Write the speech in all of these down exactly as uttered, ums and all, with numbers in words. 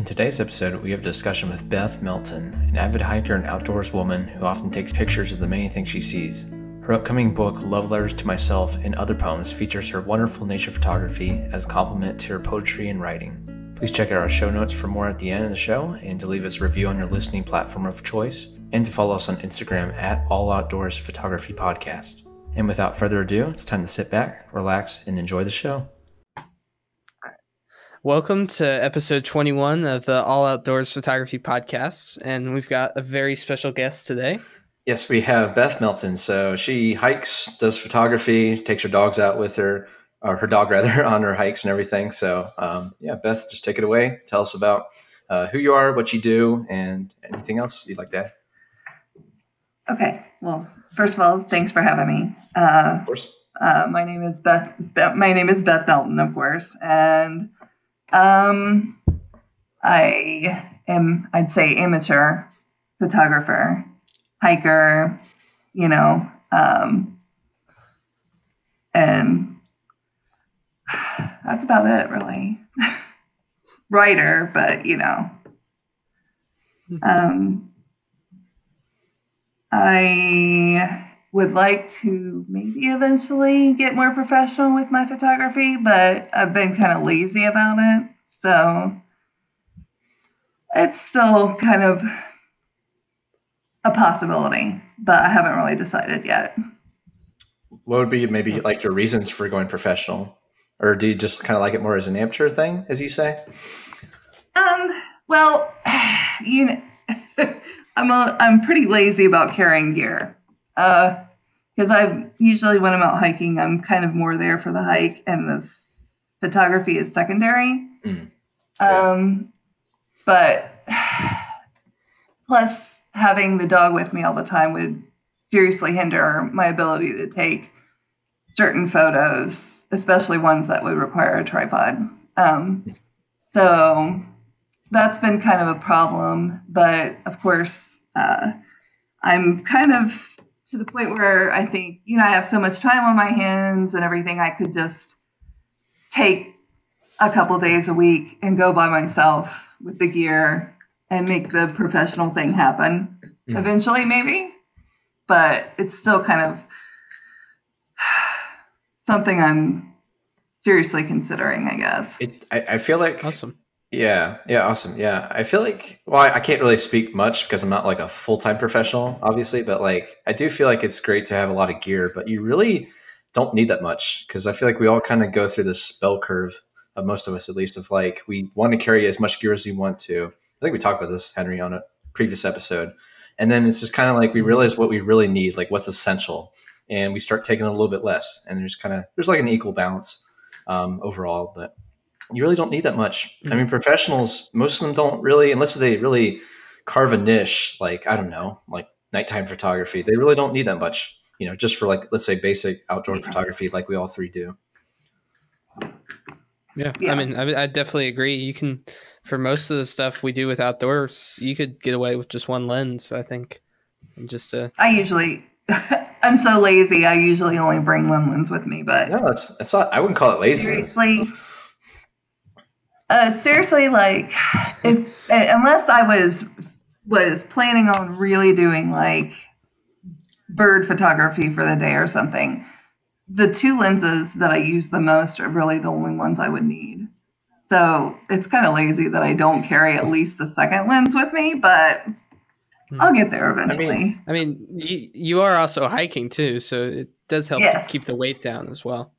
In today's episode, we have a discussion with Beth Melton, an avid hiker and outdoors woman who often takes pictures of the many things she sees. Her upcoming book, Love Letters to Myself and Other Poems, features her wonderful nature photography as a complement to her poetry and writing. Please check out our show notes for more at the end of the show, and to leave us a review on your listening platform of choice, and to follow us on Instagram at All Outdoors Photography Podcast. And without further ado, it's time to sit back, relax, and enjoy the show. Welcome to episode twenty-one of the All Outdoors Photography Podcast, and we've got a very special guest today. Yes, we have Beth Melton. So she hikes, does photography, takes her dogs out with her, or her dog rather, on her hikes and everything. So um, yeah, Beth, just take it away. Tell us about uh, who you are, what you do, and anything else you'd like to add. Okay. Well, first of all, thanks for having me. Uh, of course. Uh, my name is Beth, Beth. My name is Beth Melton, of course, and Um, I am, I'd say amateur photographer, hiker, you know, um, and that's about it really. Writer, but you know, um, I would like to maybe eventually get more professional with my photography, but I've been kind of lazy about it. So it's still kind of a possibility, but I haven't really decided yet. What would be maybe like your reasons for going professional? Or do you just kind of like it more as an amateur thing, as you say? Um, well, you know, I'm a, I'm pretty lazy about carrying gear. Uh, because I usually when I'm out hiking, I'm kind of more there for the hike, and the photography is secondary. Mm. Um, yeah. But plus, having the dog with me all the time would seriously hinder my ability to take certain photos, especially ones that would require a tripod. Um, so that's been kind of a problem. But of course, uh, I'm kind of to the point where I think, you know, I have so much time on my hands and everything, I could just take a couple days a week and go by myself with the gear and make the professional thing happen. Mm. Eventually, maybe, but it's still kind of something I'm seriously considering, I guess. It, I, I feel like... Awesome. Yeah. Yeah. Awesome. Yeah. I feel like, well, I, I can't really speak much because I'm not like a full-time professional, obviously, but like, I do feel like it's great to have a lot of gear, but you really don't need that much. Cause I feel like we all kind of go through this bell curve of most of us, at least, of like, we want to carry as much gear as we want to. I think we talked about this, Henry, on a previous episode. And then it's just kind of like, we realize what we really need, like what's essential, and we start taking a little bit less. And there's kind of, there's like an equal balance um, overall, but you really don't need that much. I mean, professionals, most of them don't really, unless they really carve a niche, like, I don't know, like nighttime photography, they really don't need that much, you know, just for like, let's say basic outdoor yeah. photography, like we all three do. Yeah. yeah. I mean, I, I definitely agree. You can, for most of the stuff we do with outdoors, you could get away with just one lens, I think. And just uh, I usually, I'm so lazy. I usually only bring one lens with me, but no, it's, it's not, I wouldn't call it lazy. Seriously. Uh, seriously, like, if unless I was was planning on really doing like bird photography for the day or something, the two lenses that I use the most are really the only ones I would need. So it's kind of lazy that I don't carry at least the second lens with me, but I'll get there eventually. I mean, I mean you, you are also hiking too, so it does help yes. to keep the weight down as well.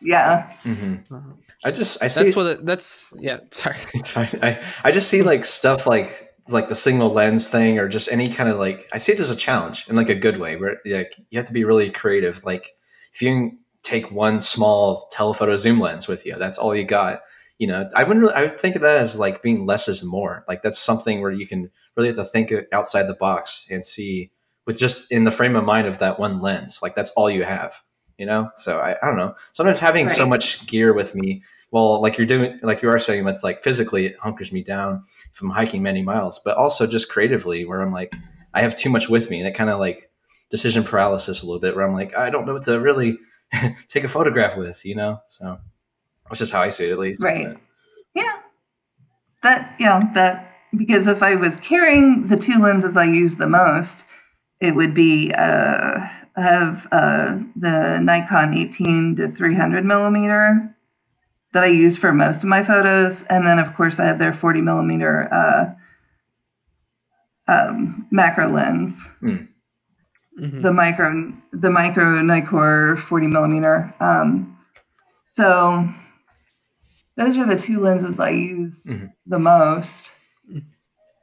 Yeah. Mm-hmm. uh-huh. I just, I see, that's what it, that's, yeah, sorry. It's fine. I, I just see like stuff like, like the single lens thing, or just any kind of like, I see it as a challenge in like a good way, where like you have to be really creative. Like if you can take one small telephoto zoom lens with you, that's all you got. You know, I wouldn't really, I would think of that as like being less is more. Like that's something where you can really have to think outside the box and see with just in the frame of mind of that one lens, like that's all you have. You know, so I, I don't know. Sometimes having right. so much gear with me, well, like you're doing, like you are saying, with like physically, it hunkers me down if I'm hiking many miles, but also just creatively, where I'm like, I have too much with me, and it kind of like decision paralysis a little bit, where I'm like, I don't know what to really take a photograph with, you know. So that's just how I see it, at least. Right. But yeah. that, you know, that, because if I was carrying the two lenses I use the most, it would be uh, have uh, the Nikon eighteen to three hundred millimeter that I use for most of my photos, and then of course I have their forty millimeter uh, um, macro lens, mm. mm-hmm. the micro the micro Nikkor forty millimeter. Um, so those are the two lenses I use mm-hmm. the most,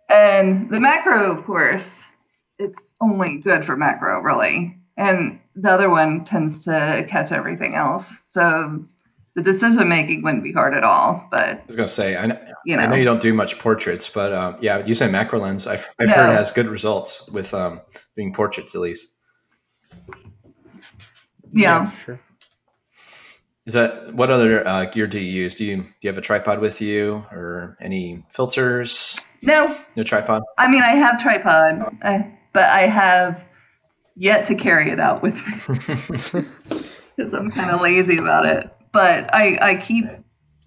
and the macro, of course, it's only good for macro, really. And the other one tends to catch everything else. So the decision-making wouldn't be hard at all, but... I was going to say, I know you, know. I know you don't do much portraits, but um, yeah, you say macro lens. I've, I've no. heard it has good results with um, doing portraits, at least. Yeah. yeah sure. Is that, what other uh, gear do you use? Do you, do you have a tripod with you or any filters? No. No tripod? I mean, I have tripod. I, But I have yet to carry it out with me because I'm kind of lazy about it. But I, I keep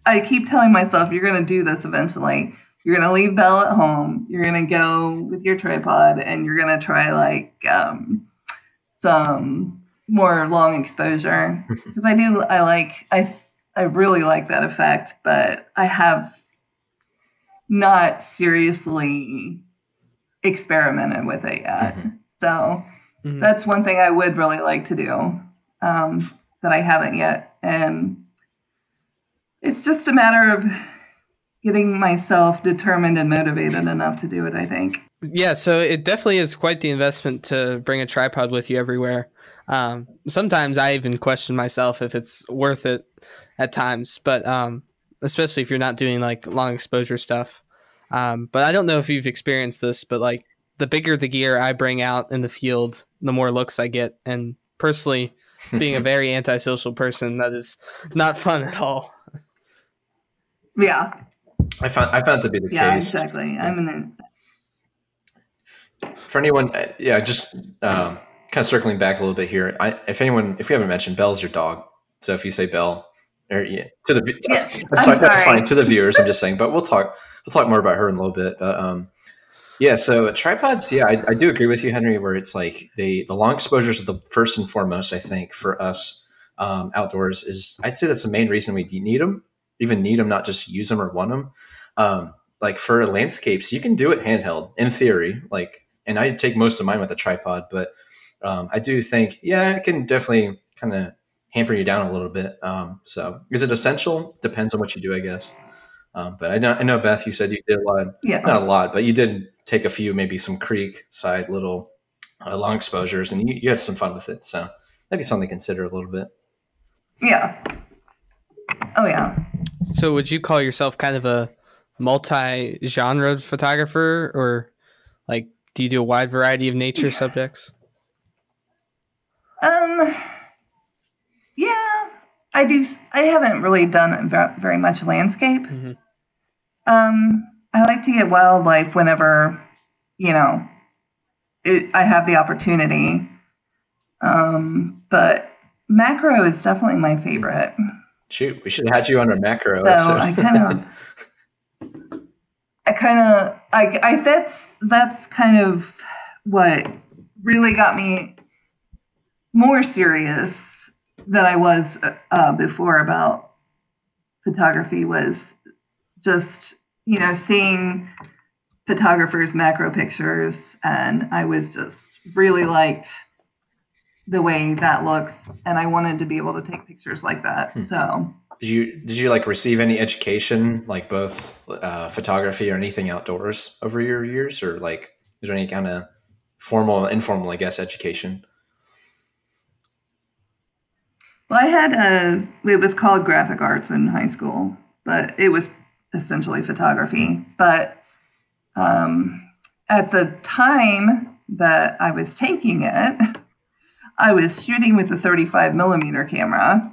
I keep telling myself, you're going to do this eventually. You're going to leave Belle at home. You're going to go with your tripod, and you're going to try like um, some more long exposure, because I do I like I I really like that effect. But I have not seriously experimented with it yet. Mm-hmm. So mm-hmm. that's one thing I would really like to do um, that I haven't yet. And it's just a matter of getting myself determined and motivated enough to do it, I think. Yeah. So it definitely is quite the investment to bring a tripod with you everywhere. Um, sometimes I even question myself if it's worth it at times, but um, especially if you're not doing like long exposure stuff. Um, but I don't know if you've experienced this, but like the bigger the gear I bring out in the field, the more looks I get. And personally, being a very antisocial person, that is not fun at all. Yeah. I found, I found it to be the yeah, case. Exactly. Yeah. I'm an For anyone, yeah, just um, kind of circling back a little bit here. I, if anyone, if you haven't mentioned, Belle's your dog. So if you say Belle, or, yeah, to the yeah, sorry, sorry. that's fine. To the viewers, I'm just saying, but we'll talk. We'll talk more about her in a little bit, but um, yeah. So tripods, yeah, I, I do agree with you, Henry. Where it's like the the long exposures are the first and foremost. I think for us um, outdoors is I'd say that's the main reason we need them, even need them, not just use them or want them. Um, like for landscapes, you can do it handheld in theory. Like, and I take most of mine with a tripod, but um, I do think yeah, it can definitely kind of hamper you down a little bit. Um, so is it essential? Depends on what you do, I guess. Um, but I know, I know, Beth, you said you did a lot, yeah. not a lot, but you did take a few, maybe some creek side little uh, long exposures, and you, you had some fun with it. So maybe something to consider a little bit. Yeah. Oh, yeah. So would you call yourself kind of a multi-genre photographer, or like, do you do a wide variety of nature yeah. subjects? Um, yeah. I do. I haven't really done very much landscape. Mm-hmm. Um, I like to get wildlife whenever, you know, it, I have the opportunity. Um, but macro is definitely my favorite. Shoot, we should have had you on our macro. So episode. I kind of, I kind of, I, I that's that's kind of what really got me more serious that I was uh, before about photography, was just, you know, seeing photographers' macro pictures. And I was just really liked the way that looks. And I wanted to be able to take pictures like that. So did you, did you like receive any education, like both uh, photography or anything outdoors over your years, or like, is there any kind of formal, informal, I guess, education? Well, I had a, it was called graphic arts in high school, but it was essentially photography. But um, at the time that I was taking it, I was shooting with a thirty-five millimeter camera,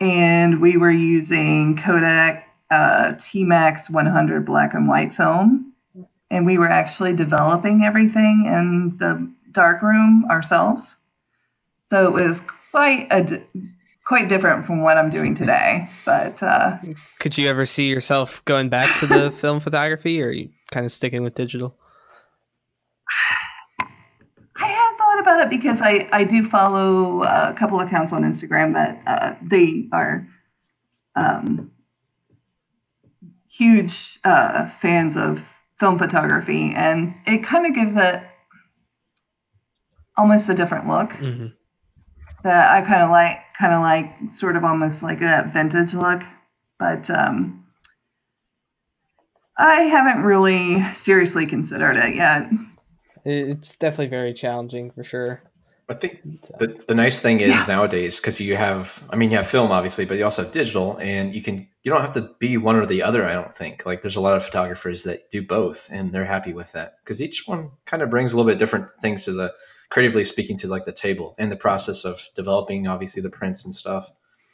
and we were using Kodak uh, T Max one hundred black and white film. And we were actually developing everything in the darkroom ourselves. So it was quite a quite different from what I'm doing today. But uh, could you ever see yourself going back to the film photography, or are you kind of sticking with digital? I have thought about it because I, I do follow a couple accounts on Instagram that uh, they are um, huge uh, fans of film photography, and it kind of gives it almost a different look. Mm-hmm. That I kind of like, kind of like sort of almost like a vintage look, but um, I haven't really seriously considered it yet. It's definitely very challenging for sure. I think the, the nice thing is yeah. nowadays, because you have, I mean, you have film obviously, but you also have digital, and you can, you don't have to be one or the other. I don't think like there's a lot of photographers that do both and they're happy with that, because each one kind of brings a little bit different things to the, creatively speaking, to like the table and the process of developing, obviously, the prints and stuff.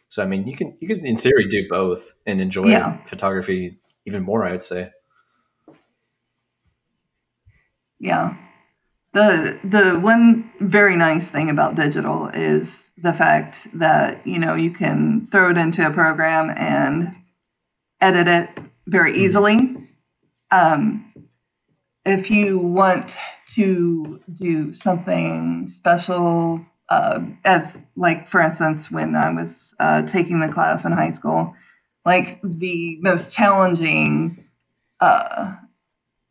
So, I mean, you can, you can in theory do both and enjoy yeah. photography even more, I would say. Yeah. The, the one very nice thing about digital is the fact that, you know, you can throw it into a program and edit it very easily. Um, if you want to do something special, uh, as like, for instance, when I was uh, taking the class in high school, like the most challenging uh,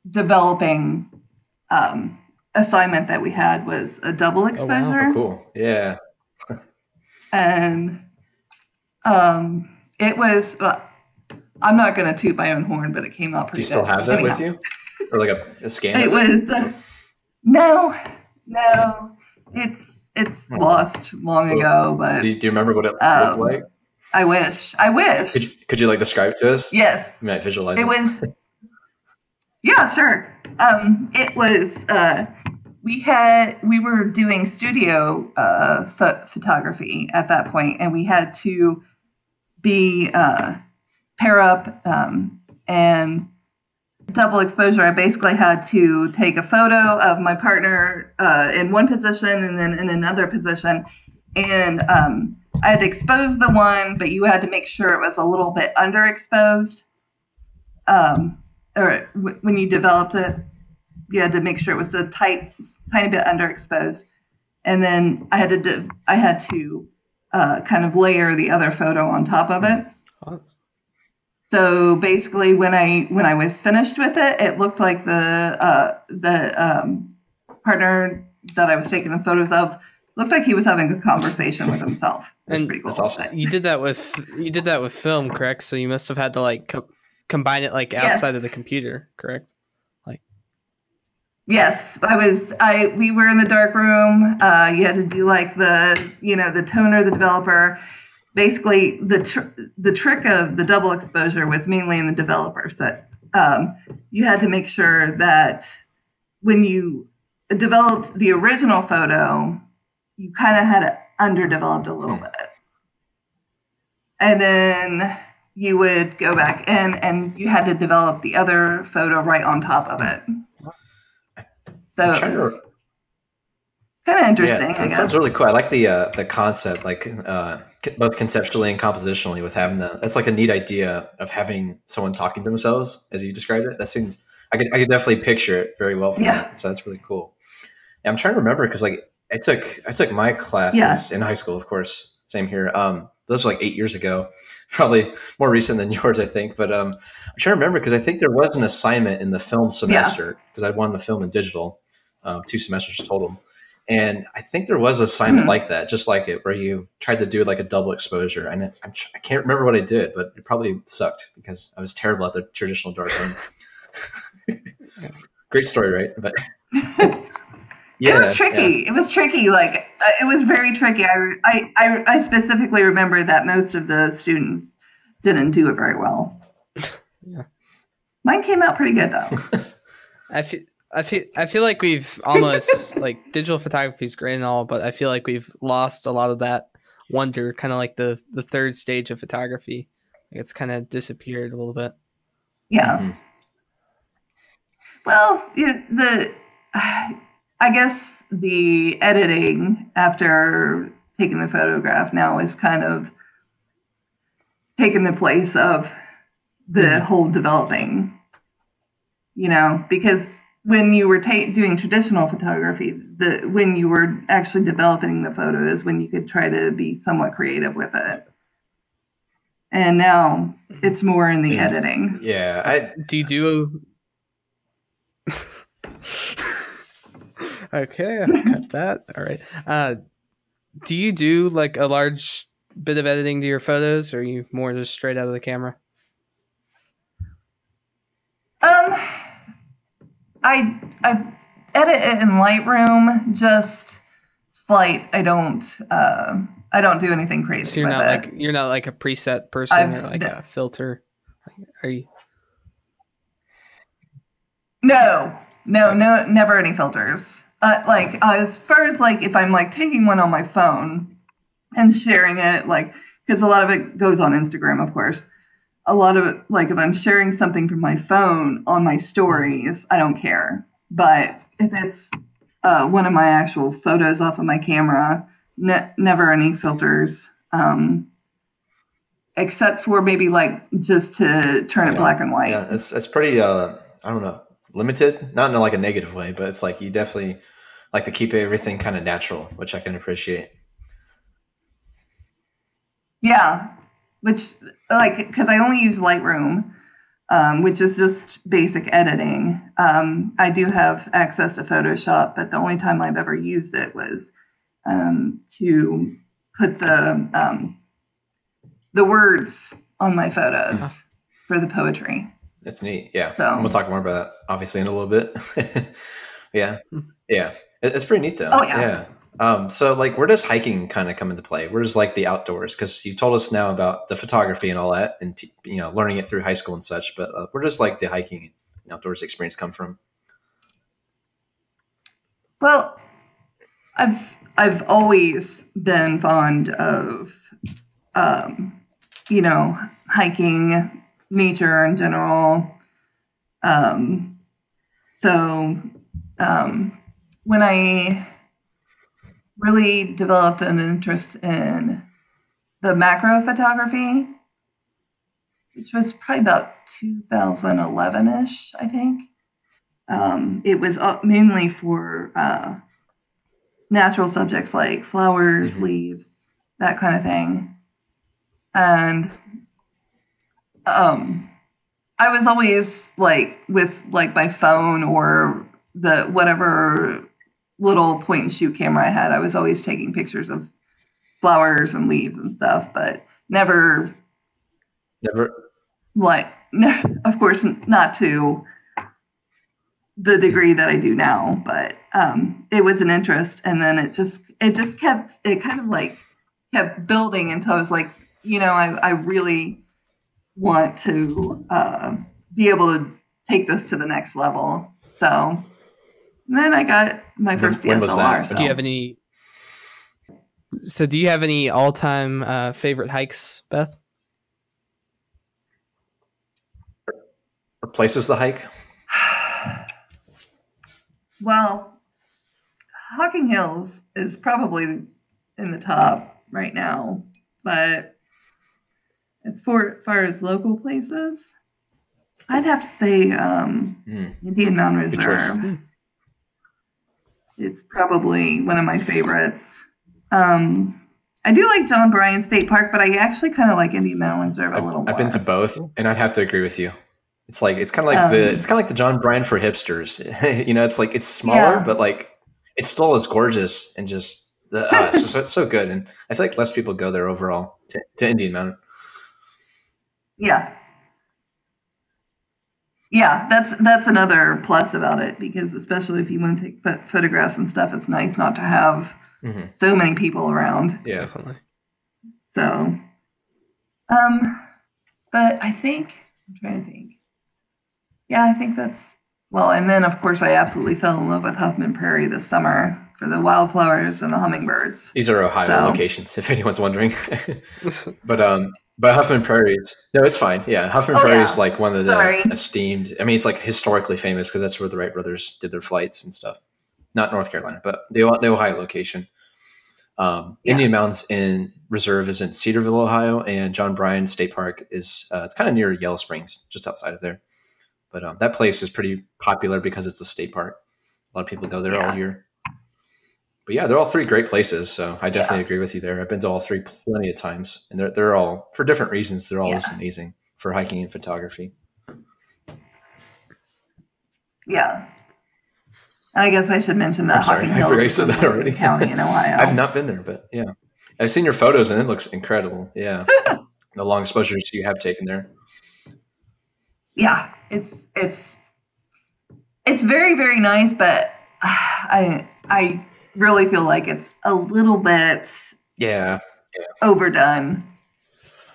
developing um, assignment that we had was a double exposure. Oh, wow. Oh, cool. Yeah. And um, it was, well, I'm not going to toot my own horn, but it came out pretty good. Do you still have that with you? Or like a, a scan? It was... Uh, No, no, it's it's lost long ago. But do you, do you remember what it um, looked like? I wish. I wish. Could you, could you like describe to us? Yes. You might visualize it. It was. Yeah, sure. Um, it was. Uh, we had we were doing studio uh, pho photography at that point, and we had to be uh, pair up um, and. Double exposure, I basically had to take a photo of my partner uh, in one position and then in another position. And um, I had exposed the one, but you had to make sure it was a little bit underexposed. Um, or w when you developed it, you had to make sure it was a tight, tiny bit underexposed. And then I had to, div I had to uh, kind of layer the other photo on top of it. Oh. So basically, when I when I was finished with it, it looked like the uh, the um, partner that I was taking the photos of looked like he was having a conversation with himself. That's pretty cool. That's awesome. You did that with you did that with film, correct? So you must have had to like co combine it like outside yes. of the computer, correct? Like yes, I was. I we were in the dark room. Uh, you had to do like the you know the toner, the developer. Basically, the tr the trick of the double exposure was mainly in the developer set. Um, you had to make sure that when you developed the original photo, you kind of had it underdeveloped a little bit. And then you would go back in and you had to develop the other photo right on top of it. So it was kind of interesting. Yeah, that sounds really cool. I like the, uh, the concept, like... Uh... both conceptually and compositionally with having the, that's like a neat idea of having someone talking to themselves as you described it. That seems, I could, I could definitely picture it very well. From yeah. that. So that's really cool. And I'm trying to remember. Cause like I took, I took my classes yeah. in high school, of course, same here. Um, those were like eight years ago, probably more recent than yours, I think. But um, I'm trying to remember, cause I think there was an assignment in the film semester yeah. cause I'd won the film and digital, um, two semesters total. And I think there was an assignment mm-hmm. like that, just like it, where you tried to do like a double exposure. And I'm, I can't remember what I did, but it probably sucked because I was terrible at the traditional dark room. Great story, right? But yeah, it was tricky. Yeah. It was tricky. Like it was very tricky. I, I, I, I specifically remember that most of the students didn't do it very well. Yeah. Mine came out pretty good though. I feel. I feel I feel like we've almost like digital photography is great and all, but I feel like we've lost a lot of that wonder, kind of like the the third stage of photography. Like it's kind of disappeared a little bit. Yeah. Mm-hmm. Well, it, the I guess the editing after taking the photograph now is kind of taking the place of the mm-hmm. whole developing, you know, because when you were ta- doing traditional photography, the when you were actually developing the photos, when you could try to be somewhat creative with it. And now it's more in the yeah. editing. Yeah. I, do you do... A... okay, I got that. All right. Uh, do you do like a large bit of editing to your photos, or are you more just straight out of the camera? Um, I I edit it in Lightroom, just slight. I don't uh, I don't do anything crazy. So you're not it. like you're not like a preset person. I've, or like no. a filter. Are you? No. No, no, never any filters. Uh, like uh, as far as like if I'm like taking one on my phone and sharing it, like because a lot of it goes on Instagram, of course. A lot of it, like if I'm sharing something from my phone on my stories, I don't care. But if it's uh, one of my actual photos off of my camera, ne- never any filters, um, except for maybe like just to turn it yeah. black and white. Yeah, it's it's pretty. Uh, I don't know. Limited, not in like a negative way, but it's like you definitely like to keep everything kind of natural, which I can appreciate. Yeah, which like because I only use Lightroom, um, which is just basic editing. Um, I do have access to Photoshop, but the only time I've ever used it was um, to put the um, the words on my photos uh-huh. for the poetry. It's neat. Yeah. So. I'm going to talk more about that obviously in a little bit. yeah. Yeah. It's pretty neat though. Oh yeah. yeah. Um, so like where does hiking kind of come into play? Where does like the outdoors? Cause you told us now about the photography and all that and, t- you know, learning it through high school and such, but uh, where does like the hiking and outdoors experience come from? Well, I've, I've always been fond of, um, you know, hiking, nature in general. Um, so um, when I really developed an interest in the macro photography, which was probably about two thousand eleven ish, I think. Um, it was mainly for uh, natural subjects like flowers, mm-hmm. leaves, that kind of thing. And Um, I was always like with like my phone or the whatever little point and shoot camera I had, I was always taking pictures of flowers and leaves and stuff, but never, never like, ne- of course not to the degree that I do now, but, um, it was an interest. And then it just, it just kept, it kind of like kept building until I was like, you know, I, I really want to uh, be able to take this to the next level. So then I got my first when, D S L R. When so. Do you have any? So do you have any all-time uh, favorite hikes, Beth? Or places to hike? Well, Hocking Hills is probably in the top right now, but. As far, far as local places, I'd have to say um, mm. Indian Mountain Reserve. It's probably one of my favorites. Um, I do like John Bryan State Park, but I actually kind of like Indian Mountain Reserve a little more. I've been to both, and I'd have to agree with you. It's like it's kind of like um, the it's kind of like the John Bryan for hipsters. You know, it's like it's smaller, yeah. but like it's still as gorgeous and just the uh, so, so it's so good. And I feel like less people go there overall to, to Indian Mountain. Yeah. Yeah, that's that's another plus about it, because especially if you want to take ph- photographs and stuff, it's nice not to have mm-hmm. so many people around. Yeah, definitely. So, um, but I think, I'm trying to think. Yeah, I think that's, well, and then of course I absolutely fell in love with Huffman Prairie this summer for the wildflowers and the hummingbirds. These are Ohio so. locations, if anyone's wondering. But, um. But Huffman Prairie's, no, it's fine. Yeah, Huffman oh, Prairie is yeah. like one of the Sorry. esteemed. I mean, it's like historically famous because that's where the Wright brothers did their flights and stuff. Not North Carolina, but the the Ohio location. Um, yeah. Indian Mountain in Reserve is in Cedarville, Ohio, and John Bryan State Park is uh, it's kind of near Yellow Springs, just outside of there. But um, that place is pretty popular because it's a state park. A lot of people go there yeah. all year. But yeah, they're all three great places. So I definitely yeah. agree with you there. I've been to all three plenty of times, and they're they're all for different reasons. They're all yeah. just amazing for hiking and photography. Yeah. And I guess I should mention that Hocking Hills. I forgot you said that already. County in Ohio. I've not been there, but yeah, I've seen your photos and it looks incredible. Yeah, the long exposures you have taken there. Yeah, it's it's it's very very nice, but I I really feel like it's a little bit yeah, yeah. overdone.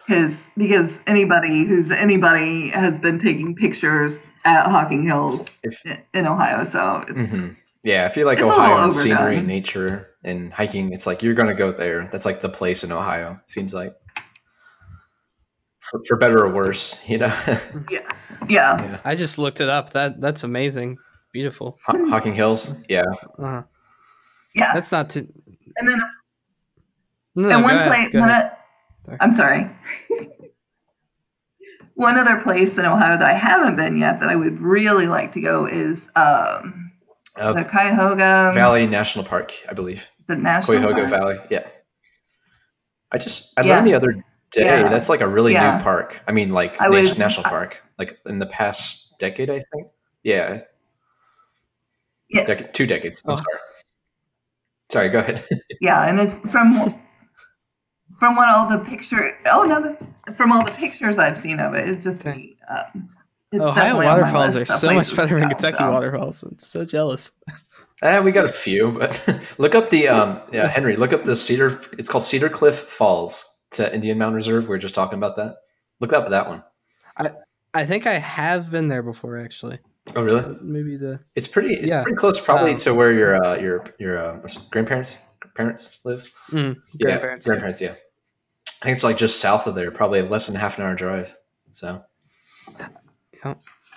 Because because anybody who's anybody has been taking pictures at Hocking Hills if, in Ohio, so it's mm-hmm. just, yeah. If you like Ohio and scenery, and nature, and hiking, it's like you're gonna go there. That's like the place in Ohio. Seems like for, for better or worse, you know. yeah. yeah, yeah. I just looked it up. That that's amazing, beautiful. H- Hocking Hills, yeah, uh-huh. yeah. That's not too. And then, no, and one ahead, place. I'm sorry. One other place in Ohio that I haven't been yet that I would really like to go is um, uh, the Cuyahoga Valley National Park, I believe. The National Cuyahoga Park. Valley, yeah. I just I yeah. learned the other day yeah. that's like a really yeah. new park. I mean, like I would, national park, like in the past decade, I think. Yeah. Yes. Dec- two decades. Oh. I'm sorry. Sorry. Go ahead. yeah, and it's from. From what all the picture, oh no, this from all the pictures I've seen of it, it's just me. Um, it's Ohio waterfalls are so much better than Kentucky so. waterfalls. I'm so jealous. Eh, we got a few, but look up the um, yeah, Henry. Look up the Cedar. It's called Cedar Cliff Falls. It's at Indian Mountain Reserve. We were just talking about that. Look up that one. I I think I have been there before, actually. Oh really? Uh, maybe the it's pretty. It's yeah. pretty close, probably um, to where your uh, your your uh, grandparents parents live. Mm, yeah, grandparents. Grandparents. Yeah. yeah. I think it's like just south of there, probably less than half an hour drive. So yeah.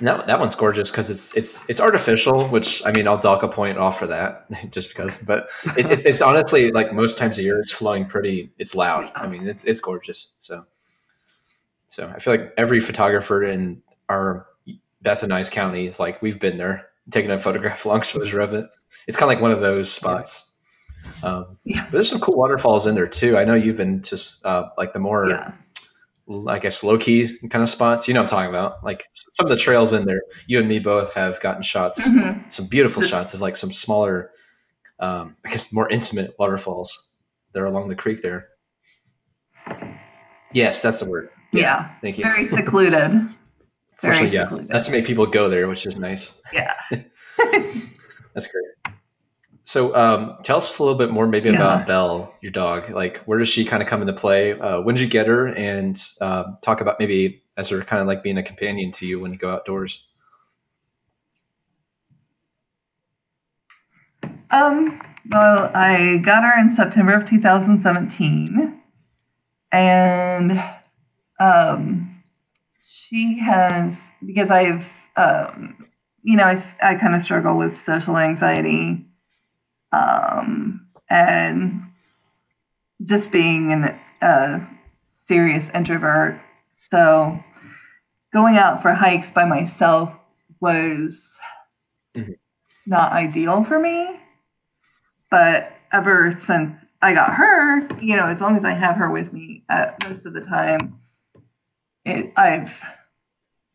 that, that one's gorgeous because it's it's it's artificial, which I mean, I'll dock a point off for that just because. But it, it's it's honestly like most times a year, it's flowing pretty. It's loud. I mean, it's it's gorgeous. So so I feel like every photographer in our Beth and I's county is like we've been there, taking a photograph, long exposure of it. It's kind of like one of those spots. Yeah. Um, yeah. But there's some cool waterfalls in there too. I know you've been to uh, like the more, yeah. I guess, low key kind of spots. You know what I'm talking about. Like some of the trails in there, you and me both have gotten shots, mm-hmm. some beautiful shots of like some smaller, um, I guess, more intimate waterfalls that are along the creek there. Yes, that's the word. Yeah. yeah. Thank you. Very secluded. Very secluded. Yeah. That's made people go there, which is nice. Yeah. That's great. So um, tell us a little bit more maybe yeah. about Belle, your dog. Like, where does she kind of come into play? Uh, when did you get her? And uh, talk about maybe as her kind of like being a companion to you when you go outdoors. Um, well, I got her in September of two thousand seventeen. And um, she has, because I've, um, you know, I, I kind of struggle with social anxiety. Um, and just being an, a serious introvert. So going out for hikes by myself was mm-hmm. not ideal for me. But ever since I got her, you know, as long as I have her with me uh, most of the time, it, I've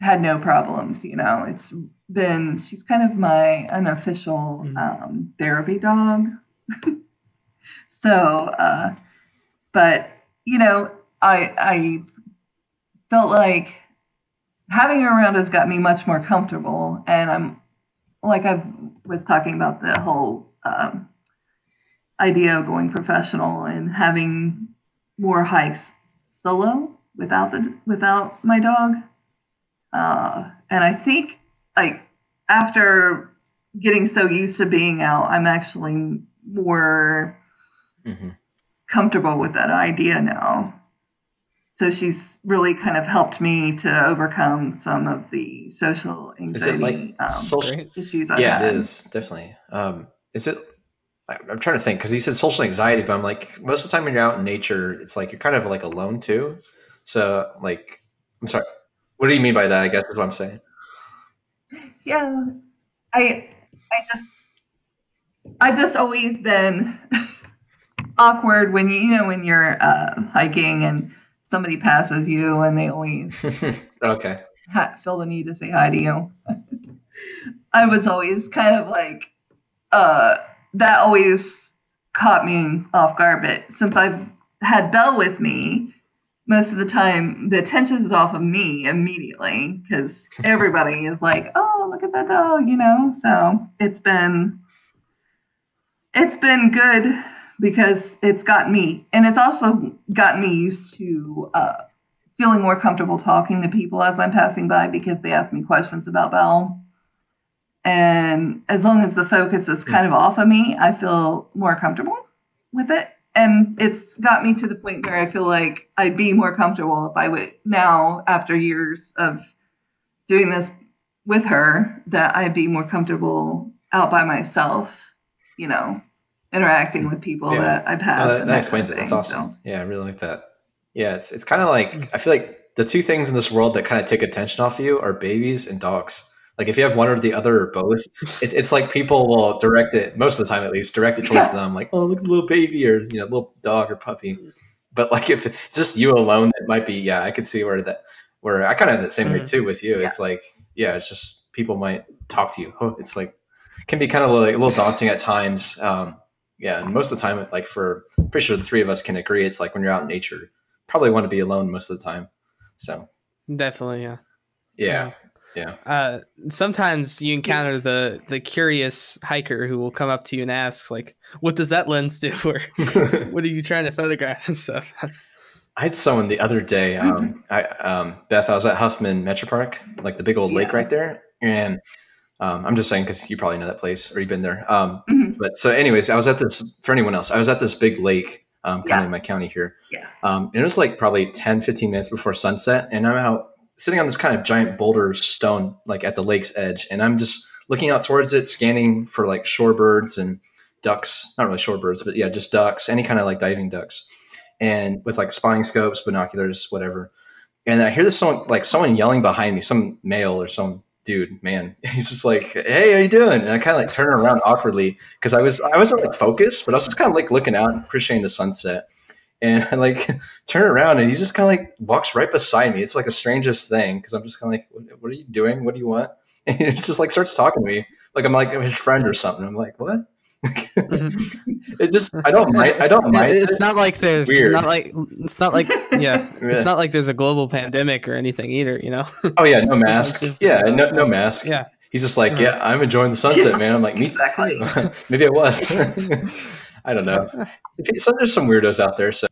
had no problems, you know, it's been, she's kind of my unofficial mm-hmm. um, therapy dog. so, uh, but, you know, I, I felt like having her around has got me much more comfortable. And I'm like, I was talking about the whole um, idea of going professional and having more hikes solo without the, without my dog. Uh, and I think, like after getting so used to being out, I'm actually more mm-hmm. comfortable with that idea now. So she's really kind of helped me to overcome some of the social anxiety is it like um, social? issues I yeah, had. Yeah, it is definitely. Um, is it? I'm trying to think, because you said social anxiety, but I'm like, most of the time when you're out in nature, it's like, you're kind of like alone too. So like, I'm sorry, what do you mean by that? I guess is what I'm saying. Yeah. I, I just, I've just always been awkward when you, you know, when you're uh, hiking and somebody passes you and they always okay ha- feel the need to say hi to you. I was always kind of like, uh, that always caught me off guard. But since I've had Belle with me, most of the time the attention is off of me immediately because everybody is like, oh, look at that dog, you know? So it's been, it's been good because it's gotten me, and it's also gotten me used to uh, feeling more comfortable talking to people as I'm passing by because they ask me questions about Belle. And as long as the focus is kind of off of me, I feel more comfortable with it. And it's got me to the point where I feel like I'd be more comfortable if I would now, after years of doing this with her, that I'd be more comfortable out by myself, you know, interacting with people yeah. that I pass. No, that, that explains it. That's awesome. So. Yeah. I really like that. Yeah. It's, it's kind of like, I feel like the two things in this world that kind of take attention off you are babies and dogs. Like if you have one or the other or both, it's, it's like people will direct it, most of the time at least, direct it towards yeah. them. Like, oh, look at the little baby or, you know, little dog or puppy. But like if it's just you alone, it might be, yeah, I could see where that, where I kind of have that same mm-hmm. way too with you. Yeah. It's like, yeah, it's just people might talk to you. Oh, it's like, can be kind of like a little daunting at times. Um, yeah. And most of the time, like for, I'm pretty sure the three of us can agree. It's like when you're out in nature, probably want to be alone most of the time. So definitely. Yeah. Yeah. yeah. Yeah. Uh, sometimes you encounter yes. the the curious hiker who will come up to you and ask, like, "What does that lens do?" Or "What are you trying to photograph?" and stuff. I had someone the other day, um, I, um, Beth. I was at Huffman Metro Park, like the big old yeah. lake right there, and um, I'm just saying because you probably know that place or you've been there. Um, mm-hmm. But so, anyways, I was at this for anyone else. I was at this big lake, um, kind of in my county here. Yeah. Um, and it was like probably ten, fifteen minutes before sunset, and I'm out. Sitting on this kind of giant boulder stone, like at the lake's edge. And I'm just looking out towards it, scanning for like shorebirds and ducks, not really shorebirds, but yeah, just ducks, any kind of like diving ducks, and with like spying scopes, binoculars, whatever. And I hear this someone, like someone yelling behind me, some male or some dude, man, he's just like, "Hey, how you doing?" And I kind of like turn around awkwardly. Cause I was, I wasn't like focused, but I was just kind of like looking out and appreciating the sunset. And I like turn around and he just kind of like walks right beside me. It's like the strangest thing because I'm just kind of like, "What are you doing? What do you want?" And he just like starts talking to me like I'm like I'm his friend or something. I'm like, what? It just I don't mind. I don't mind. It's it. not like there's Weird. not like it's not like yeah. It's not like there's a global pandemic or anything either. You know? Oh yeah, no mask. Yeah, no no mask. Yeah. He's just like, yeah, I'm enjoying the sunset, man. I'm like, me exactly. Maybe it was. I don't know. So there's some weirdos out there. So.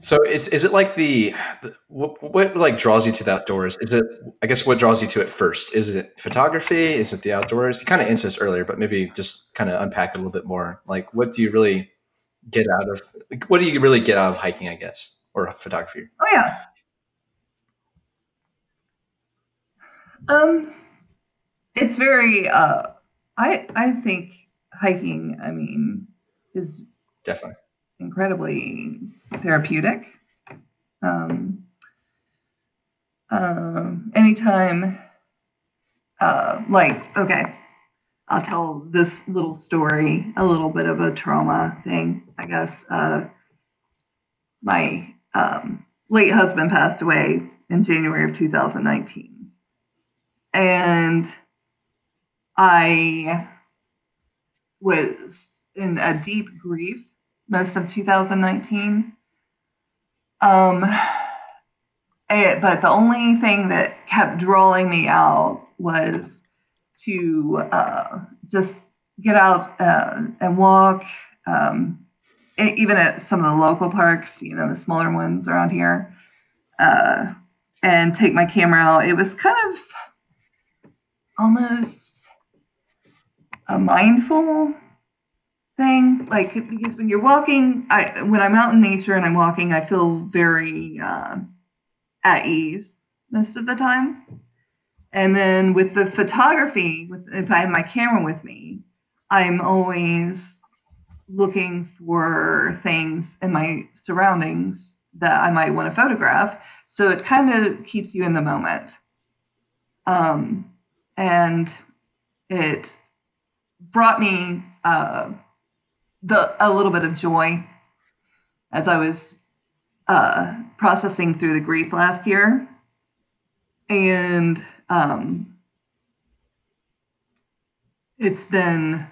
So is is it like the, the what, what like draws you to the outdoors? Is it, I guess, what draws you to it first? Is it photography? Is it the outdoors? You kind of answered this earlier, but maybe just kind of unpack a little bit more. Like, what do you really get out of, like, what do you really get out of hiking, I guess, or photography? Oh, yeah. Um, it's very, uh, I, I think hiking, I mean, is definitely incredibly therapeutic. Um, um, anytime, uh, like, okay, I'll tell this little story, a little bit of a trauma thing, I guess. Uh, my um, late husband passed away in January of two thousand nineteen. And I was in a deep grief most of two thousand nineteen. Um, it, but the only thing that kept drawing me out was to uh, just get out uh, and walk. Um, it, even at some of the local parks, you know, the smaller ones around here, uh, and take my camera out. It was kind of almost a mindful thing, like, because when you're walking, I when I'm out in nature and I'm walking, I feel very uh, at ease most of the time. And then with the photography, with if I have my camera with me, I'm always looking for things in my surroundings that I might want to photograph. So it kind of keeps you in the moment. Um, and it brought me uh, the a little bit of joy as I was uh, processing through the grief last year. And um, it's been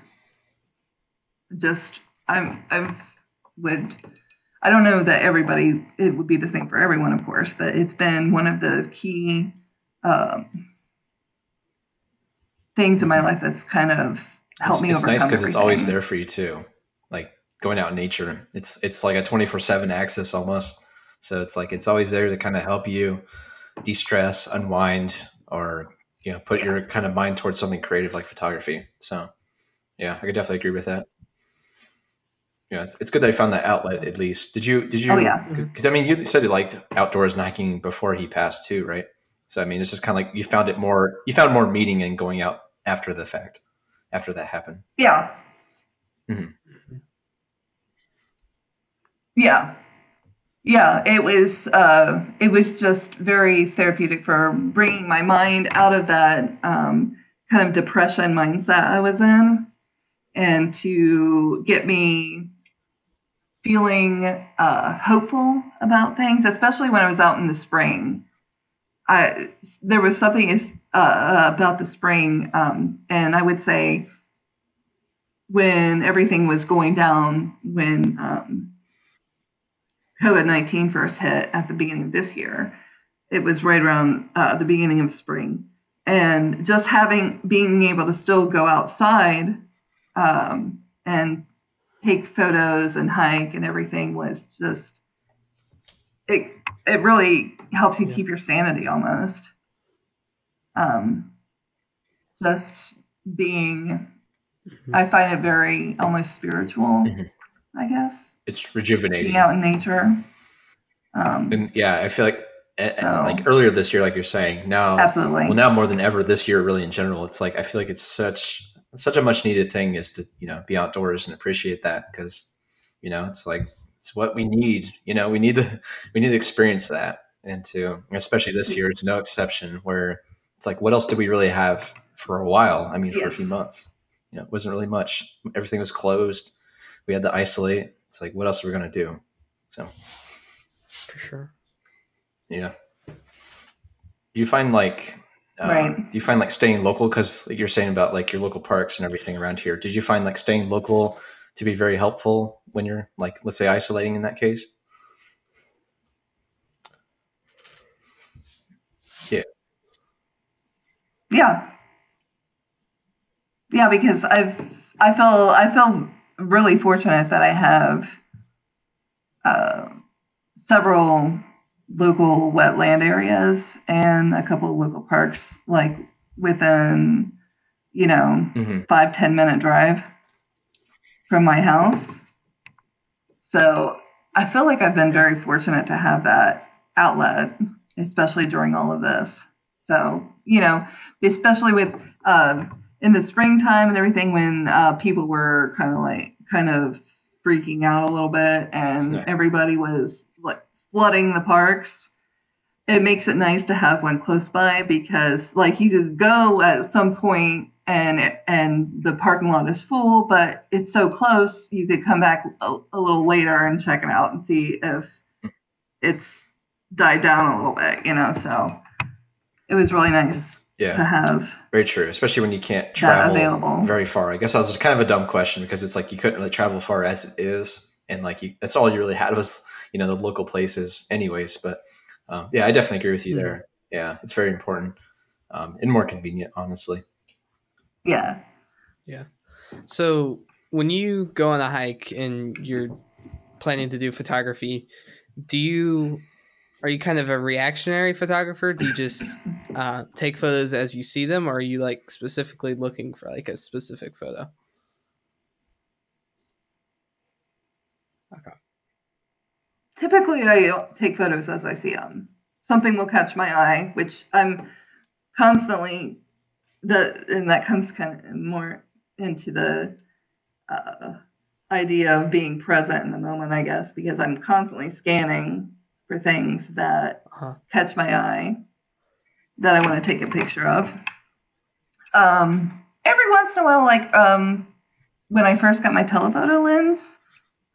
just, I'm, I would, I don't know that everybody, it would be the same for everyone, of course, but it's been one of the key um, things in my life that's kind of helped me overcome everything. It's nice because it's always there for you too. Like going out in nature, it's, it's like a twenty-four seven access almost. So it's like, it's always there to kind of help you de-stress, unwind, or, you know, put yeah. your kind of mind towards something creative like photography. So yeah, I could definitely agree with that. Yeah, it's, it's good that I found that outlet at least. Did you, did you, oh, yeah. Cause I mean, you said you liked outdoors and hiking before he passed too, right? So, I mean, it's just kind of like you found it more, you found more meaning and going out after the fact, after that happened. Yeah. Mm-hmm. Yeah. Yeah. It was, uh, it was just very therapeutic for bringing my mind out of that, um, kind of depression mindset I was in, and to get me feeling uh, hopeful about things, especially when I was out in the spring. I, there was something uh, about the spring, um, and I would say when everything was going down, when um, COVID nineteen first hit at the beginning of this year, it was right around uh, the beginning of spring. And just having, being able to still go outside um, and take photos and hike and everything was just, it, it really helps you yeah. keep your sanity almost. Um, just being, mm-hmm. I find it very almost spiritual, mm-hmm. I guess. It's rejuvenating. Being out in nature. Um, and yeah, I feel like, And so, like earlier this year, like you're saying, now, absolutely. Well, now more than ever this year, really in general, it's like, I feel like it's such, such a much needed thing is to, you know, be outdoors and appreciate that. Cause you know, it's like, it's what we need, you know, we need the, we need to experience that. And to, especially this year, it's no exception where it's like, what else did we really have for a while? I mean, yes. for a few months, you know, it wasn't really much. Everything was closed. We had to isolate. It's like, what else are we going to do? So for sure. Yeah. Do you find like, um, right. do you find like staying local? Cause you're saying about like your local parks and everything around here. Did you find like staying local to be very helpful when you're like, let's say isolating in that case? Yeah. Yeah. Yeah. Because I've, I feel, I feel really fortunate that I have uh, several local wetland areas and a couple of local parks, like within, you know, mm-hmm. five, ten minute drive from my house. So I feel like I've been very fortunate to have that outlet, especially during all of this. So, you know, especially with, uh, in the springtime and everything, when uh, people were kind of like, kind of freaking out a little bit and yeah. everybody was like, flooding the parks, it makes it nice to have one close by, because like you could go at some point and and the parking lot is full, but it's so close you could come back a, a little later and check it out and see if it's died down a little bit, you know. So it was really nice yeah. to have. Very true, especially when you can't travel available. Very far. I guess that was just kind of a dumb question, because it's like you couldn't really travel far as it is, and like you, that's all you really had was, you know, the local places anyways. But um, yeah, I definitely agree with you there. Yeah, it's very important um, and more convenient, honestly. Yeah. Yeah. So when you go on a hike and you're planning to do photography, do you, are you kind of a reactionary photographer? Do you just uh, take photos as you see them? Or are you like specifically looking for like a specific photo? Okay. Typically, I take photos as I see them. Something will catch my eye, which I'm constantly, the and that comes kind of more into the uh, idea of being present in the moment, I guess, because I'm constantly scanning for things that uh-huh. catch my eye that I want to take a picture of. Um, every once in a while, like um, when I first got my telephoto lens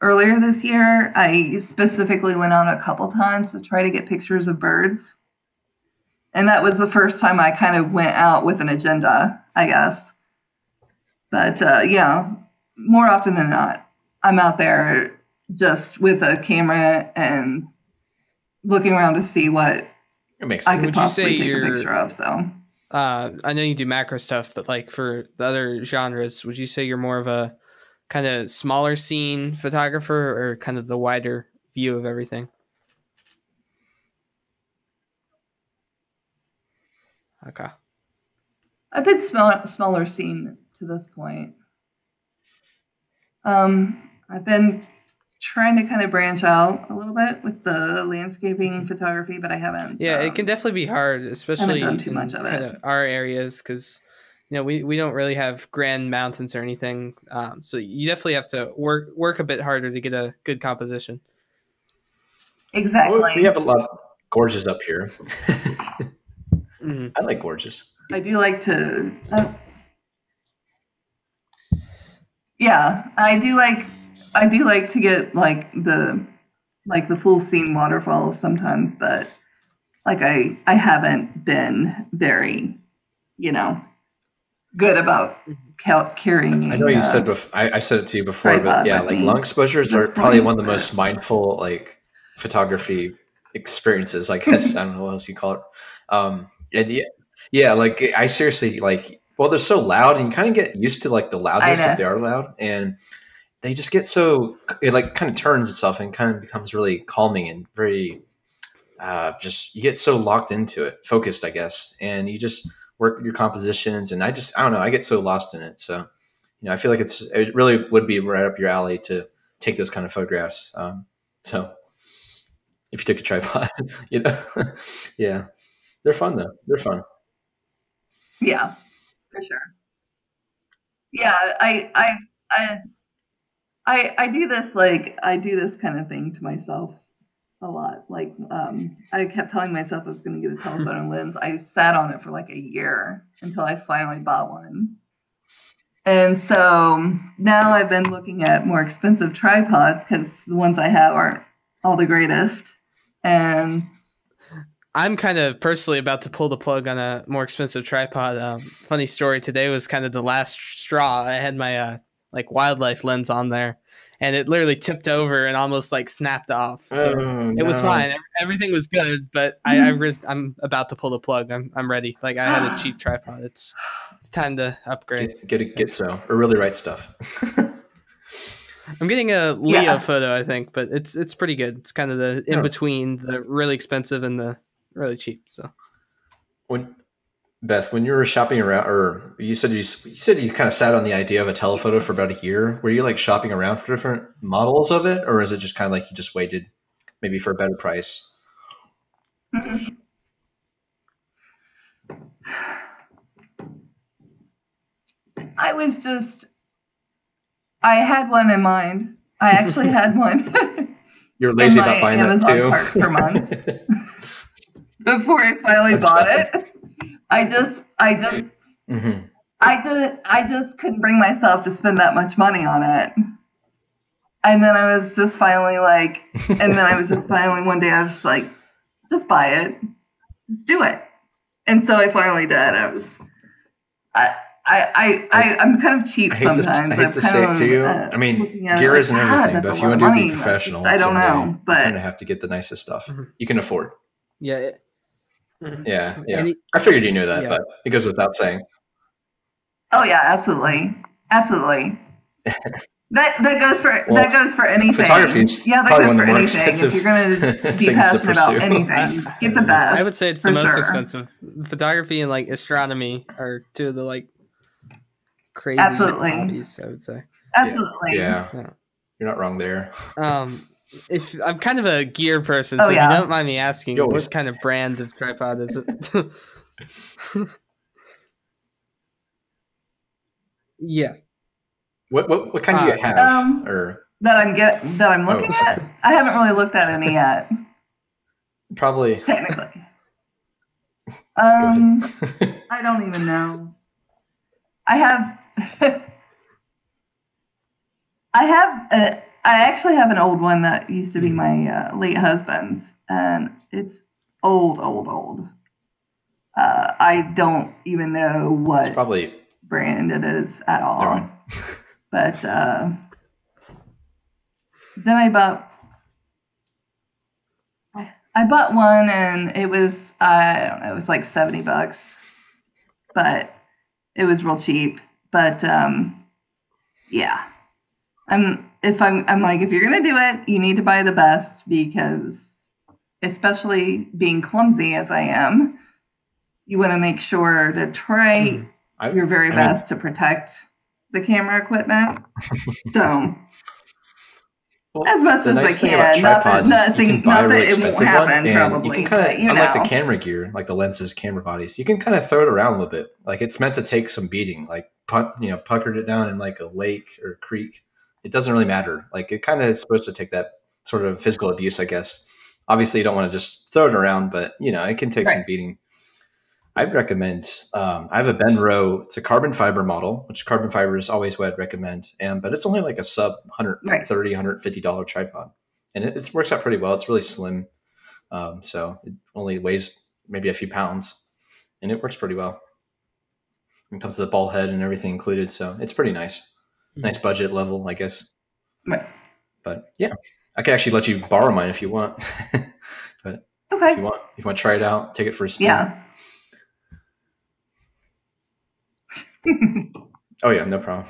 earlier this year, I specifically went out a couple times to try to get pictures of birds. And that was the first time I kind of went out with an agenda, I guess. But uh, yeah, more often than not, I'm out there just with a camera and looking around to see what it makes I could Would possibly you say take you're, a picture of. So uh, I know you do macro stuff, but like for the other genres, would you say you're more of a kind of smaller scene photographer or kind of the wider view of everything? Okay. A bit small, smaller scene to this point. Um, I've been trying to kind of branch out a little bit with the landscaping photography, but I haven't. Yeah, um, it can definitely be hard, especially done too in much of it. Our areas, because you know we we don't really have grand mountains or anything. Um, so you definitely have to work work a bit harder to get a good composition. Exactly. Well, we have a lot of gorges up here. Mm-hmm. I like gorges. I do like to, uh, yeah, I do like, I do like to get like the, like the full scene waterfalls sometimes, but like I, I haven't been very, you know, good about cal- carrying. I know you uh, said, bef- I, I said it to you before, but yeah, like long exposures are probably one of the most mindful, like photography experiences, I guess. I don't know what else you call it. Um, And yeah, yeah, like I seriously like, well, they're so loud and you kind of get used to like the loudness if they are loud, and they just get so, it like kind of turns itself and kind of becomes really calming and very, uh, just, you get so locked into it, focused, I guess. And you just work your compositions, and I just, I don't know, I get so lost in it. So, you know, I feel like it's, it really would be right up your alley to take those kind of photographs. Um, so if you took a tripod, you know, yeah. They're fun though. They're fun. Yeah, for sure. Yeah, I, I, I, I, I do this like I do this kind of thing to myself a lot. Like um, I kept telling myself I was going to get a telephoto lens. I sat on it for like a year until I finally bought one. And so now I've been looking at more expensive tripods because the ones I have aren't all the greatest. And I'm kind of personally about to pull the plug on a more expensive tripod. Um, funny story, today was kind of the last straw. I had my uh, like wildlife lens on there, and it literally tipped over and almost like snapped off. So oh, it was no. fine. Everything was good, but I, I re- I'm about to pull the plug. I'm I'm ready. Like I had a cheap tripod. It's it's time to upgrade. Get get, get so or really right stuff. I'm getting a Leo yeah. photo, I think, but it's it's pretty good. It's kind of the in between the really expensive and the really cheap. So when Beth, when you were shopping around, or you said you, you said you kind of sat on the idea of a telephoto for about a year, were you like shopping around for different models of it, or is it just kind of like you just waited maybe for a better price? Mm-hmm. I was just, I had one in mind. I actually had one. You're lazy about buying Amazon that too. For months. Before I finally bought it, I just, I just, mm-hmm. I just, I just couldn't bring myself to spend that much money on it. And then I was just finally like, and then I was just finally one day I was just like, just buy it, just do it. And so I finally did. I was, I, I, I, I I'm kind of cheap I sometimes. To, I hate I'm to say it to you. I mean, gear isn't like, everything, but if you want to be professional, I, just, I don't someday, know, but you kind of have to get the nicest stuff mm-hmm. you can afford. Yeah. It, yeah, yeah. He, I figured you knew that, yeah. but it goes without saying. Oh yeah, absolutely, absolutely. that that goes for well, that goes for anything. Yeah, that goes for anything. If you're going to be passionate about anything, get the best. I would say it's the most sure. expensive. Photography and like astronomy are two of the like crazy absolutely. Hobbies. I would say absolutely. Yeah, yeah. yeah. You're not wrong there. Um. If I'm kind of a gear person, so oh, yeah. if you don't mind me asking, Yo, what kind of brand of tripod is it? yeah. What what, what kind uh, do you have? Um, or that I'm get that I'm looking oh. at. I haven't really looked at any yet. Probably technically. Um, I don't even know. I have. I have a. I actually have an old one that used to be my uh, late husband's, and it's old, old, old. Uh, I don't even know what it's probably brand it is at all. But uh, then I bought, I bought one, and it was I don't know, it was like seventy bucks, but it was real cheap. But um, yeah, I'm. If I'm, I'm like, if you're going to do it, you need to buy the best, because especially being clumsy as I am, you want to make sure to try mm, I, your very I best mean, to protect the camera equipment. So well, as much as nice I can, not that, nothing, can not that it won't happen probably. You can kind of, unlike know. the camera gear, like the lenses, camera bodies, you can kind of throw it around a little bit. Like it's meant to take some beating, like punt, you know, puckered it down in like a lake or a creek. It doesn't really matter. Like it kind of is supposed to take that sort of physical abuse, I guess. Obviously you don't want to just throw it around, but you know, it can take right. some beating. I'd recommend, um, I have a Benro, it's a carbon fiber model, which carbon fiber is always what I'd recommend. And, but it's only like a sub one hundred thirty dollars, one hundred fifty dollars tripod. And it, it works out pretty well. It's really slim. Um, so it only weighs maybe a few pounds and it works pretty well. It comes with a ball head and everything included. So it's pretty nice. Nice budget level, I guess. Right. But yeah, I can actually let you borrow mine if you want. but okay. if you want, if you want to try it out, take it for a spin. Yeah. oh yeah, no problem.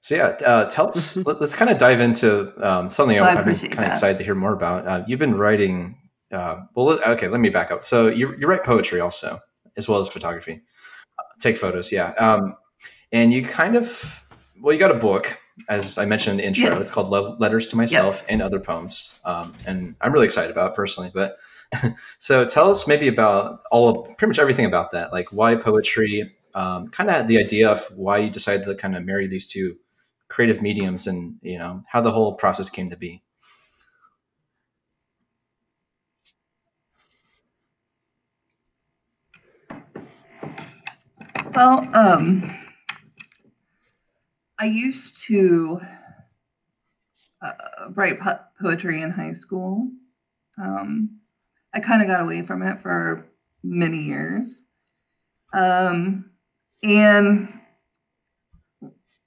So yeah, uh, tell us. Let, let's kind of dive into um, something well, I've been kind that. of excited to hear more about. Uh, you've been writing. Uh, well, okay, let me back up. So you you write poetry also, as well as photography. Uh, take photos, yeah. Um, and you kind of. Well, you got a book, as I mentioned in the intro. Yes. It's called Love Letters to Myself yes. and Other Poems. Um, and I'm really excited about it personally. But so tell us maybe about all of, pretty much everything about that. Like why poetry, um, kind of the idea of why you decided to kind of marry these two creative mediums and, you know, how the whole process came to be. Well, um... I used to uh, write po poetry in high school. Um, I kind of got away from it for many years. Um, and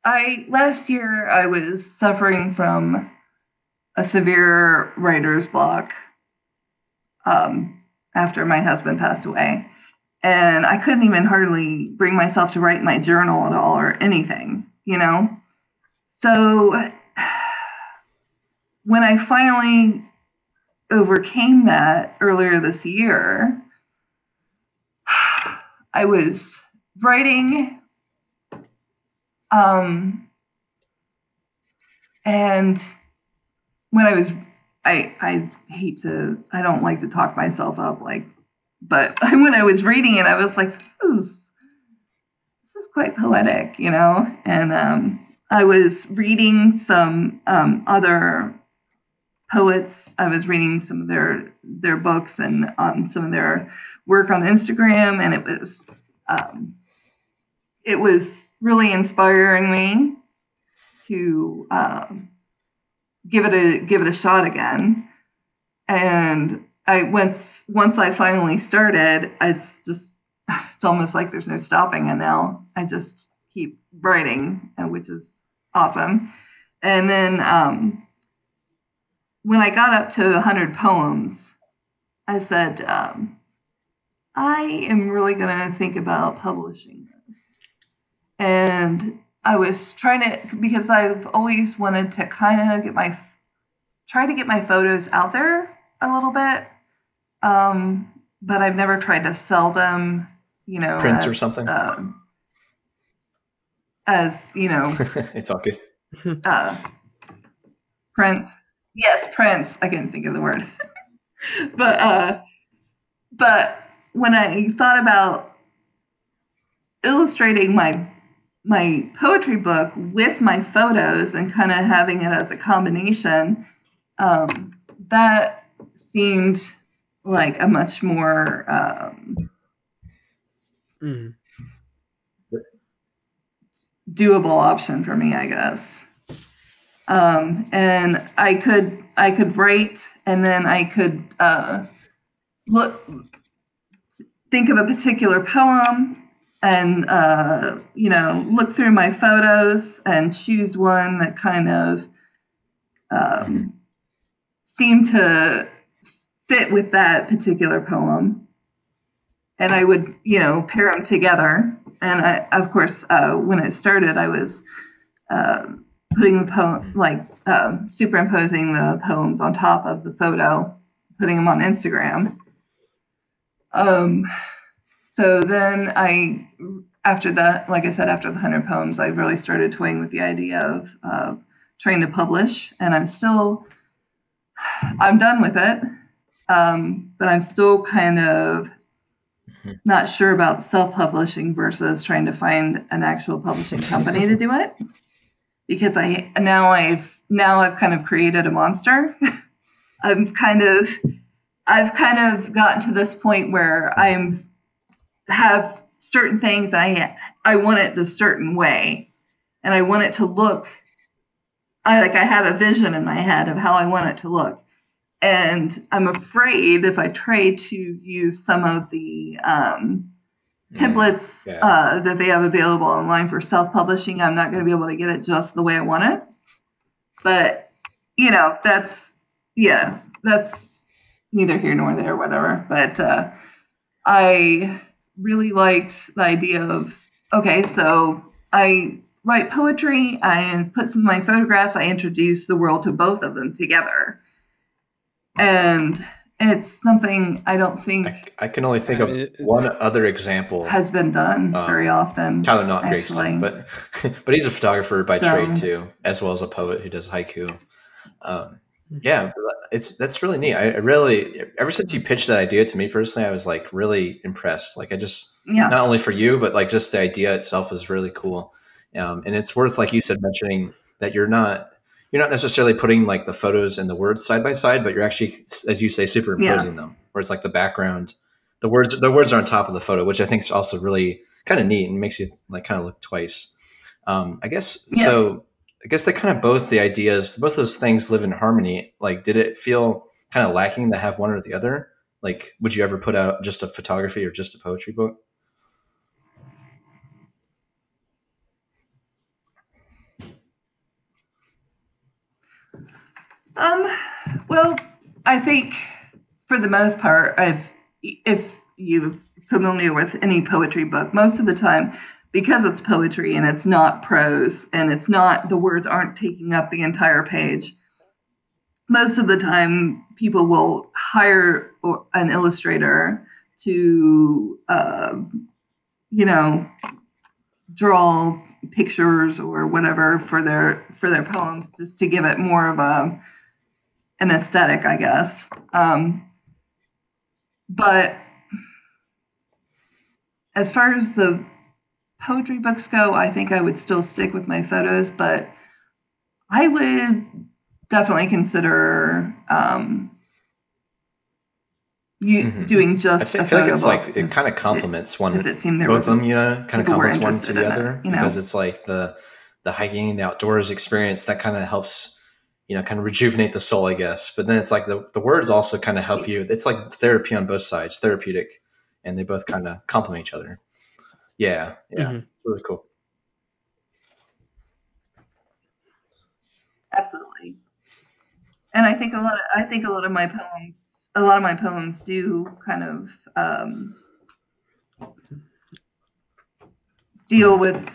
I, last year I was suffering from a severe writer's block um, after my husband passed away. And I couldn't even hardly bring myself to write my journal at all or anything. You know, so when I finally overcame that earlier this year, I was writing, um, and when I was, I, I hate to, I don't like to talk myself up, like, but when I was reading it, I was like, this is, This is quite poetic, you know, and um, I was reading some um, other poets. I was reading some of their their books and um, some of their work on Instagram, and it was um, it was really inspiring me to uh, give it a give it a shot again. And I once once I finally started, it's just. It's almost like there's no stopping it now. I just keep writing, which is awesome. And then um, when I got up to one hundred poems, I said, um, I am really going to think about publishing this. And I was trying to, because I've always wanted to kind of get my, try to get my photos out there a little bit. Um, but I've never tried to sell them. You know, prints as, or something. Uh, as you know, it's all good. uh, prints, yes, prints. I couldn't think of the word, but uh, but when I thought about illustrating my my poetry book with my photos and kind of having it as a combination, um, that seemed like a much more um, mm. doable option for me, I guess. Um, and I could I could write, and then I could uh, look, think of a particular poem. And, uh, you know, look through my photos and choose one that kind of um, seemed to fit with that particular poem. And I would, you know, pair them together. And I, of course, uh, when I started, I was uh, putting the poem, like uh, superimposing the poems on top of the photo, putting them on Instagram. Um, so then I, after that, like I said, after the one hundred poems, I really started toying with the idea of uh, trying to publish, and I'm still, I'm done with it, um, but I'm still kind of not sure about self-publishing versus trying to find an actual publishing company to do it, because I now I've now I've kind of created a monster. I'm kind of, I've kind of gotten to this point where I'm. Have certain things I I want it the certain way, and I want it to look. I like I have a vision in my head of how I want it to look, and I'm afraid if I try to use some of the um, yeah. templates yeah. Uh, that they have available online for self-publishing, I'm not going to be able to get it just the way I want it. But you know, that's yeah, that's neither here nor there, whatever. But uh, I. really liked the idea of, okay, so I write poetry, I put some of my photographs, I introduce the world to both of them together. And it's something I don't think... I, I can only think I mean, of one other example. Has been done um, very often. Tyler Knott Drake's done, but, but he's a photographer by so, trade too, as well as a poet who does haiku. Um, yeah, it's that's really neat. I really, ever since you pitched that idea to me personally, I was like really impressed. Like I just, yeah. not only for you, but like just the idea itself is really cool. Um, and it's worth, like you said, mentioning that you're not, you're not necessarily putting like the photos and the words side by side, but you're actually, as you say, superimposing yeah. them, where it's like the background, the words, the words are on top of the photo, which I think is also really kind of neat and makes you like kind of look twice. Um, I guess yes. so. I guess they kind of both the ideas, both those things live in harmony. Like, did it feel kind of lacking to have one or the other? Like, would you ever put out just a photography or just a poetry book? Um, well, I think for the most part, I've, if you're familiar with any poetry book, most of the time, because it's poetry and it's not prose and it's not, the words aren't taking up the entire page. Most of the time, people will hire an illustrator to, uh, you know, draw pictures or whatever for their for their poems, just to give it more of a an aesthetic, I guess. Um, but as far as the poetry books go, I think I would still stick with my photos, but I would definitely consider um, you mm-hmm. doing just. I a feel like it's like it kind of complements one. If it seemed there both of them, you know, kind of complements one to the other it, you know? Because it's like the the hiking, the outdoors experience that kind of helps, you know, kind of rejuvenate the soul, I guess. But then it's like the the words also kind of help you. It's like therapy on both sides, therapeutic, and they both kind of complement each other. Yeah, yeah, mm-hmm. really cool. Absolutely, and I think a lot. Of, I think a lot of my poems, a lot of my poems, do kind of um, deal with,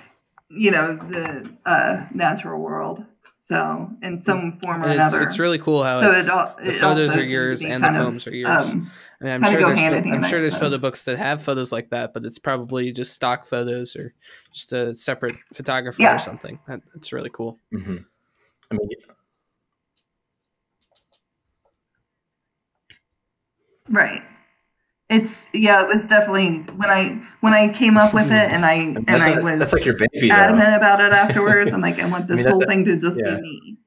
you know, the uh, natural world. So, in some form or it's, another, it's really cool how so it's, it all, the it photos are yours and the poems of, are yours. Um, I mean, I'm sure there's, hand I'm hand sure there's photo books that have photos like that, but it's probably just stock photos or just a separate photographer yeah. or something. That, that's really cool. Mm-hmm. I mean, yeah. Right. It's yeah, it was definitely when I when I came up with it and I and that's I was that's like your baby, adamant though. about it afterwards. I'm like, I want this I mean, that, whole thing to just yeah. be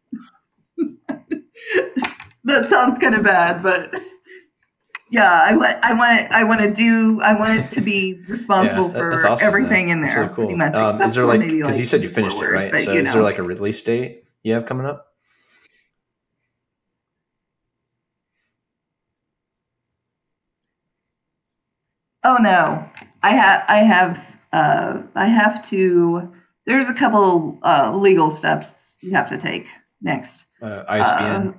me. That sounds kind of bad, but yeah, I want I want I want to do I want it to be responsible yeah, that, for awesome, everything though. in there. Really cool. Pretty much, um, is there like because like you said you finished forward, it right? But, so is know. there like a release date you have coming up? Oh no, I have, I have, uh, I have to, there's a couple, uh, legal steps you have to take next. Uh, I S B N. Uh,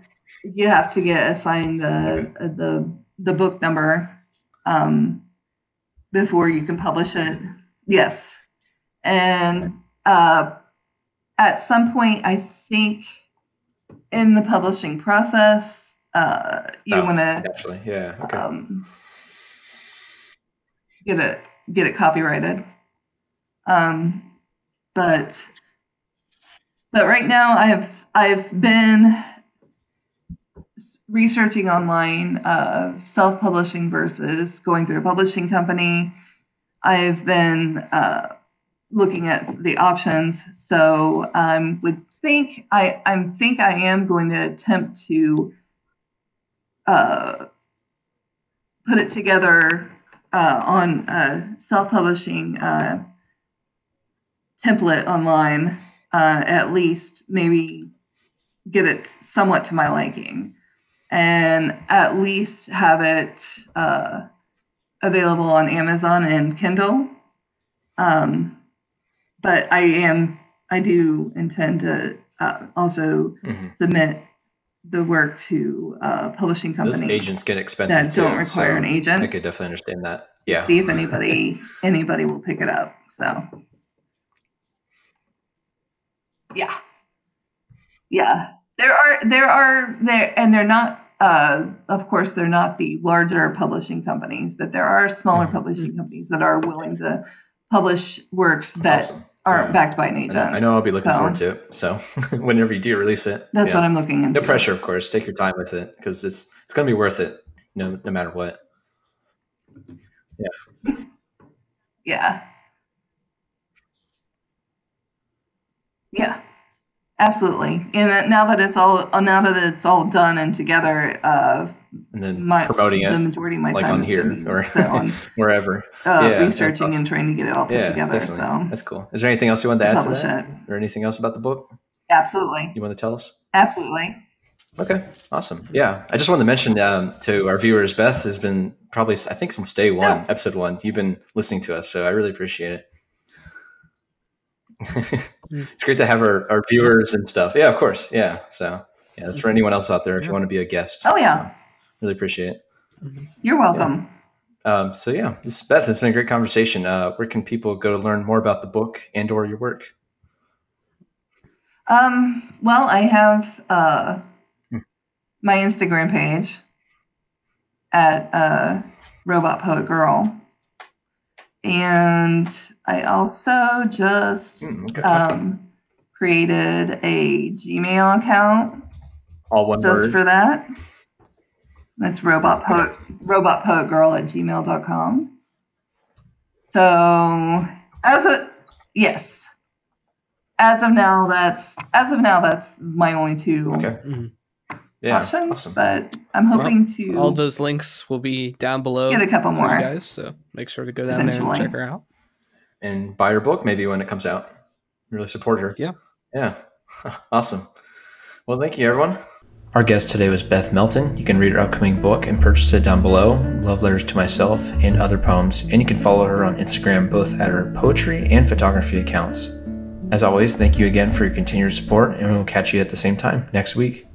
you have to get assigned the, okay. the, the book number, um, before you can publish it. Yes. And, uh, at some point, I think in the publishing process, uh, you oh, want to, actually, yeah. Okay. Um, get it get it copyrighted, um but but right now I've I've been researching online uh self-publishing versus going through a publishing company. I've been uh looking at the options, so um would think I I think I am going to attempt to uh put it together Uh, on a self-publishing uh, template online, uh, at least maybe get it somewhat to my liking, and at least have it uh, available on Amazon and Kindle. Um, but I am, I do intend to uh, also mm-hmm. submit the work to uh, publishing companies. Those agents get expensive that don't too, require so an agent. I could definitely understand that. Yeah. See if anybody anybody will pick it up. So, yeah, yeah. There are there are there, and they're not. Uh, of course, they're not the larger publishing companies, but there are smaller mm-hmm. publishing companies that are willing to publish works That's that. Awesome. aren't yeah. backed by an agent. I know I'll be looking so. forward to it. So whenever you do release it, that's yeah. what I'm looking into. No pressure, of course. Take your time with it because it's it's going to be worth it, you know, no matter what. Yeah. yeah. Yeah. Absolutely. And now that it's all now that it's all done and together, uh, and then my, promoting it, the majority of my like time on here be, or on, wherever, uh, yeah, researching awesome. and trying to get it all put yeah, together. Definitely. So that's cool. Is there anything else you wanted to add to that, it. or anything else about the book? Absolutely. You want to tell us? Absolutely. Okay. Awesome. Yeah. I just wanted to mention um, to our viewers, Beth has been probably, I think since day one, no. episode one, you've been listening to us. So I really appreciate it. It's great to have our, our viewers and stuff. Yeah, of course. Yeah. So yeah, that's for anyone else out there. If you want to be a guest. Oh yeah. So. Really appreciate it. You're welcome. Yeah. Um, so yeah, this is Beth. It's been a great conversation. Uh, where can people go to learn more about the book and or your work? Um, well, I have uh, my Instagram page at uh, Robot Poet Girl. And I also just mm, okay, um, okay. created a Gmail account. All one just word. Just for that. That's robotpoet, robot poet girl at gmail dot com. So as of yes, as of now, that's as of now, that's my only two okay. mm-hmm. yeah, options. Awesome. But I'm hoping well, to all those links will be down below. Get a couple more, you guys. So make sure to go down Eventually. there and check her out and buy her book maybe when it comes out. Really support her. Yeah, yeah, awesome. Well, thank you, everyone. Our guest today was Beth Melton. You can read her upcoming book and purchase it down below, Love Letters to Myself and Other Poems, and you can follow her on Instagram both at her poetry and photography accounts. As always, thank you again for your continued support, and we'll catch you at the same time next week.